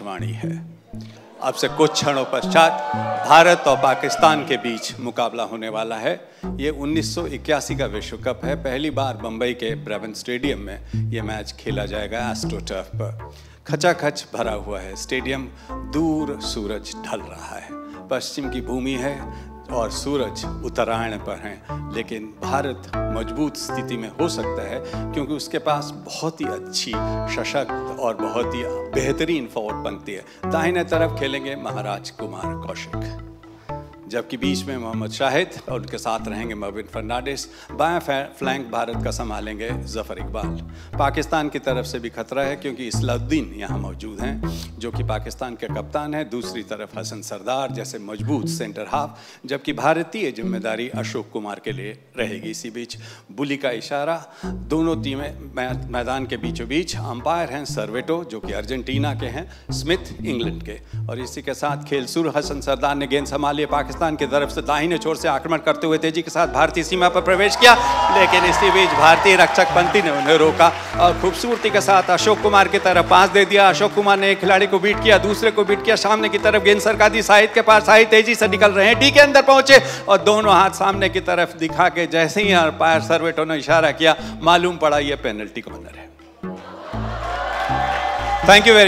भविष्यवाणी है। अब से कुछ क्षणों पश्चात भारत और पाकिस्तान के बीच मुकाबला होने वाला है। ये 1981 का विश्व कप है। पहली बार बम्बई के ब्रैबर्न स्टेडियम में ये मैच खेला जाएगा। एस्ट्रोटर्फ पर खचाखच भरा हुआ है स्टेडियम। दूर सूरज ढल रहा है, पश्चिम की भूमि है और सूरज उत्तरायण पर हैं, लेकिन भारत मजबूत स्थिति में हो सकता है क्योंकि उसके पास बहुत ही अच्छी, सशक्त और बहुत ही बेहतरीन फॉरवर्ड पंक्ति है। दाहिने तरफ खेलेंगे महाराज कुमार कौशिक, जबकि बीच में मोहम्मद शाहिद और उनके साथ रहेंगे मर्विन फर्नांडिस। बायां फ्लैंक भारत का संभालेंगे जफर इकबाल। पाकिस्तान की तरफ से भी खतरा है क्योंकि इस्लामुद्दीन यहाँ मौजूद हैं जो कि पाकिस्तान के कप्तान हैं। दूसरी तरफ हसन सरदार जैसे मजबूत सेंटर हाफ, जबकि भारतीय जिम्मेदारी अशोक कुमार के लिए रहेगी। इसी बीच बुली का इशारा, दोनों टीमें मैदान के बीचों बीच। अंपायर हैं सर्वेटो जो कि अर्जेंटीना के हैं, स्मिथ इंग्लैंड के। और इसी के साथ खेलसूर हसन सरदार ने गेंद संभाली। पाकिस्तान की तरफ से दाहिने छोर से आक्रमण करते हुए तेजी के साथ भारतीय सीमा पर प्रवेश किया, लेकिन इसी बीच भारतीय रक्षक पंक्ति ने उन्हें रोका और खूबसूरती के साथ अशोक कुमार की तरफ पास दे दिया। अशोक कुमार ने एक खिलाड़ी को बीट किया, दूसरे को बीट किया, सामने की तरफ गेंद सरका दी शाहिद के पास। शाहिद तेजी से निकल रहे हैं, डी के अंदर पहुंचे और दोनों हाथ सामने की तरफ दिखा के जैसे ही अंपायर सर्वेटो ने इशारा किया, मालूम पड़ा यह पेनल्टी कॉर्नर है। Thank you very